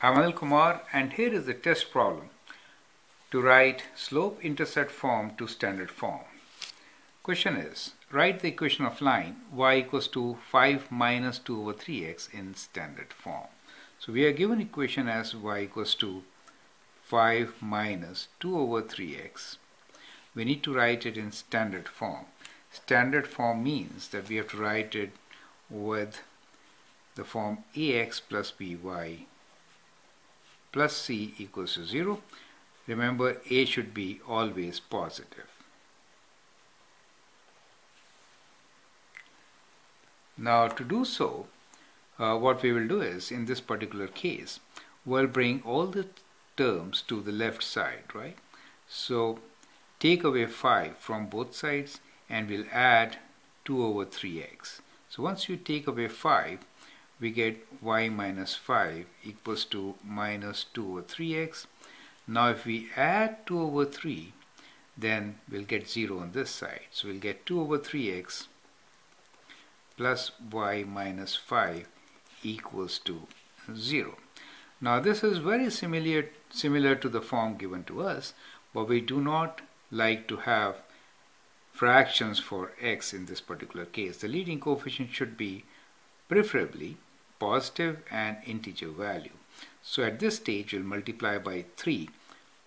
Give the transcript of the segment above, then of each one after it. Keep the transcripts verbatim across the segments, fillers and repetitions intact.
I'm Anil Kumar, and here is the test problem to write slope-intercept form to standard form. Question is, write the equation of line y equals to five minus two over three x in standard form. So we are given equation as y equals to five minus two over three x. We need to write it in standard form. Standard form means that we have to write it with the form ax plus by plus c equals to zero. Remember, a should be always positive. Now to do so, uh, what we will do is, in this particular case, we'll bring all the terms to the left side, right? So take away five from both sides and we'll add two over three x. So once you take away five, we get y minus five equals to minus two over three x. Now if we add two over three, then we'll get zero on this side. So we'll get two over three x plus y minus five equals to zero. Now this is very similar, similar to the form given to us, but we do not like to have fractions for x in this particular case. The leading coefficient should be preferably positive and integer value. So at this stage we'll multiply by three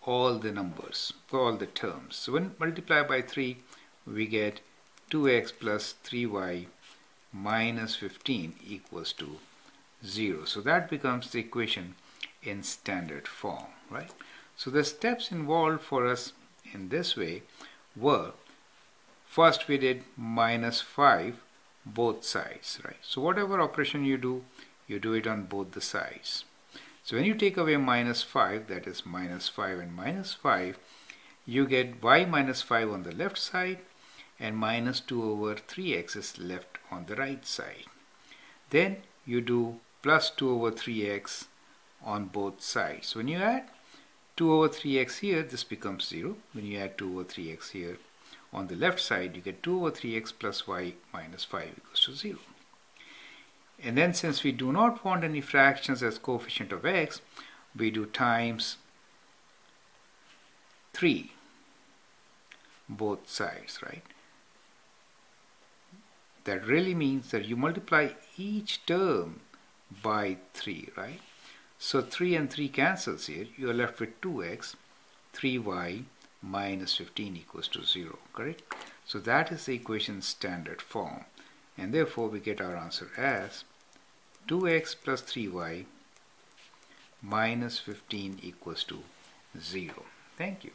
all the numbers, all the terms. So when multiply by three, we get two x plus three y minus fifteen equals to zero. So that becomes the equation in standard form, right? So the steps involved for us in this way were, first we did minus five both sides, right? So whatever operation you do, you do it on both the sides. So when you take away minus five, that is minus five and minus five, you get y minus five on the left side and minus two over three x is left on the right side. Then you do plus two over three x on both sides. So when you add two over three x here, this becomes zero. When you add two over three x here on the left side, you get two over three x plus y minus five equals to zero. And then, since we do not want any fractions as coefficient of x, we do times three both sides, right? That really means that you multiply each term by three, right? So three and three cancels here. You are left with two x, three y minus fifteen equals to zero, correct? So that is the equation standard form. And therefore we get our answer as two x plus three y minus fifteen equals to zero. Thank you.